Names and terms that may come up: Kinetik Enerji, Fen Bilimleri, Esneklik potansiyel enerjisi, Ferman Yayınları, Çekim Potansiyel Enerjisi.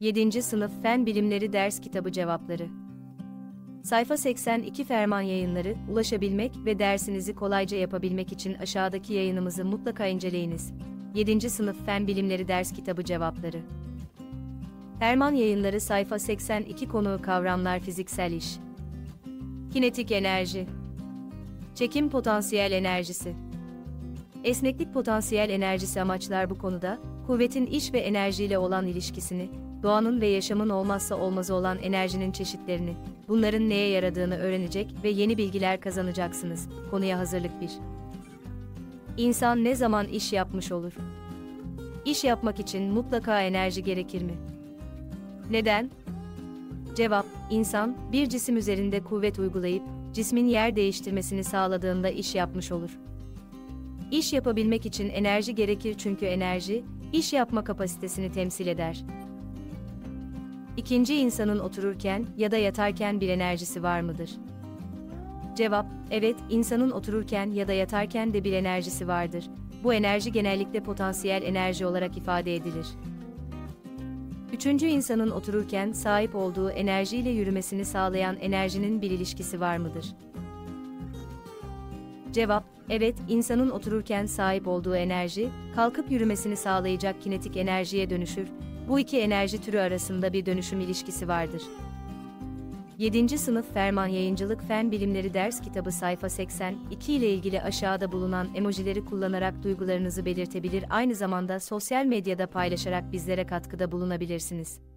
7. Sınıf Fen Bilimleri Ders Kitabı Cevapları. Sayfa 82 Ferman Yayınları. Ulaşabilmek ve dersinizi kolayca yapabilmek için aşağıdaki yayınımızı mutlaka inceleyiniz. 7. Sınıf Fen Bilimleri Ders Kitabı Cevapları. Ferman Yayınları sayfa 82. Konu kavramlar: fiziksel iş, kinetik enerji, çekim potansiyel enerjisi, esneklik potansiyel enerjisi. Amaçlar: bu konuda kuvvetin iş ve enerjiyle olan ilişkisini, doğanın ve yaşamın olmazsa olmazı olan enerjinin çeşitlerini, bunların neye yaradığını öğrenecek ve yeni bilgiler kazanacaksınız. Konuya hazırlık 1. İnsan ne zaman iş yapmış olur? İş yapmak için mutlaka enerji gerekir mi? Neden? Cevap: İnsan, bir cisim üzerinde kuvvet uygulayıp, cismin yer değiştirmesini sağladığında iş yapmış olur. İş yapabilmek için enerji gerekir çünkü enerji, iş yapma kapasitesini temsil eder. 2. İnsanın otururken ya da yatarken bir enerjisi var mıdır? Cevap: Evet, insanın otururken ya da yatarken de bir enerjisi vardır. Bu enerji genellikle potansiyel enerji olarak ifade edilir. 3. İnsanın otururken sahip olduğu enerjiyle yürümesini sağlayan enerjinin bir ilişkisi var mıdır? Cevap: Evet, insanın otururken sahip olduğu enerji, kalkıp yürümesini sağlayacak kinetik enerjiye dönüşür. Bu iki enerji türü arasında bir dönüşüm ilişkisi vardır. 7. Sınıf Ferman Yayıncılık Fen Bilimleri Ders Kitabı sayfa 82 ile ilgili aşağıda bulunan emojileri kullanarak duygularınızı belirtebilir, aynı zamanda sosyal medyada paylaşarak bizlere katkıda bulunabilirsiniz.